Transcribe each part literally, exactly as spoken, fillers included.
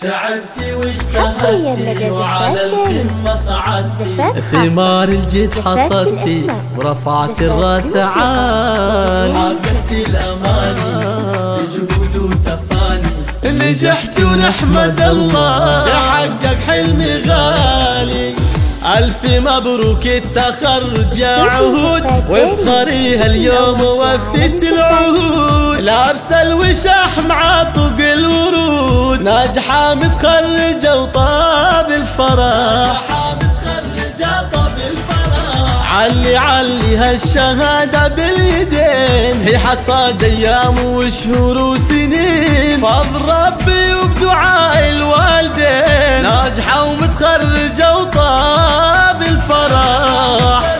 تعبتي واجتهدتي وعلى القمة صعدتي، ثمار الجد حصدتي ورفعت الراس عالي، حققتي الاماني بجهود وتفاني، نجحت ونحمد الله تحقق حلمي غالي. ألف مبروك التخرج يا عهود، وافخريها اليوم وفيت العهود، لابسة الوشاح مع طق الورود، ناجحة متخرجة وطاب الفرح، علي علي هالشهادة باليدين، هي حصاد أيام وشهور وسنين، فضل ربي وبدعاء الوالدين، ناجحة ومتخرجة وطاب الفرح.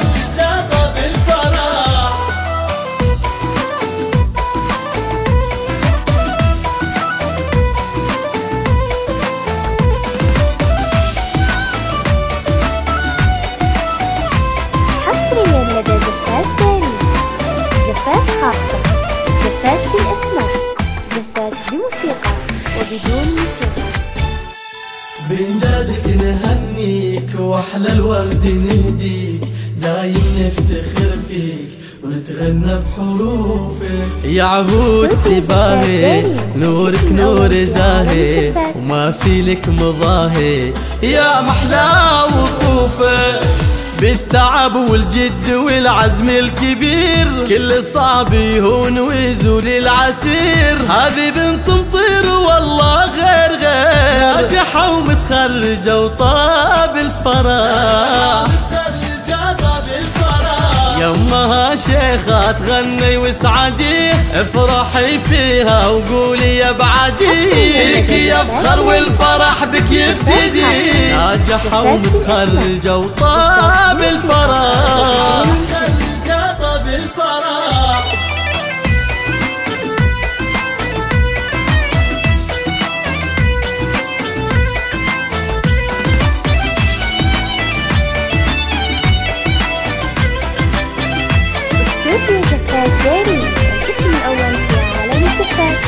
لدى زفات تاريخ، زفات خاصة، زفات بالأسماء، زفات بموسيقى وبدون موسيقى. بإنجازك نهنيك وأحلى الورد نهديك، دايم نفتخر فيك ونتغنى بحروفك. يا عهود تباهي نورك نور زاهي وما في لك مضاهي، يا محلى وصوفك بالتعب والجد والعزم الكبير، كل صعب يهون ويزول العسير، هذه بنت مطير والله غير غير، ناجحة ومتخرجة وطاب الفرح، يمها شيخة تغني واسعدي، افرحي فيها وقولي يا بعدي، فيك يفخر والفرح بك يبتدي، ناجحة ومتخرجة وطاب الفرح. الاسم الأول في عالم الزفات.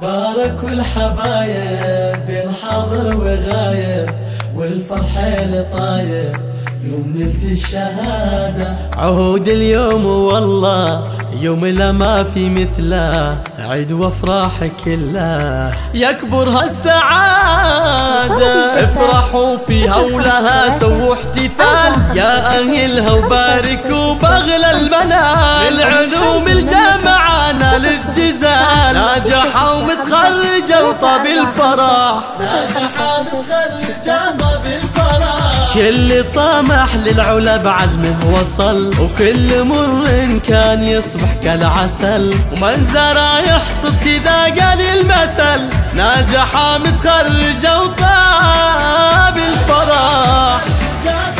باركوا الحبايب بالحاضر وغايب والفرحين طايب يوم نلت الشهادة. عهود اليوم والله يوم لا ما في مثله، عيد وافراح كله يكبر هالسعادة، افرحوا فيها ولها سووا احتفال، يا أهلها وباركوا بأغلى المنال، العلوم الجامعة نال الجزال، ناجحة ومتخرجة وطاب الفرح، ناجحة ومتخرجة وطاب الفرح. كل طامح للعلا بعزمه وصل، وكل مر كان يصبح كالعسل، ومن زرع يحصد كذا قال المثل، ناجحة متخرجة وطاب الفرح.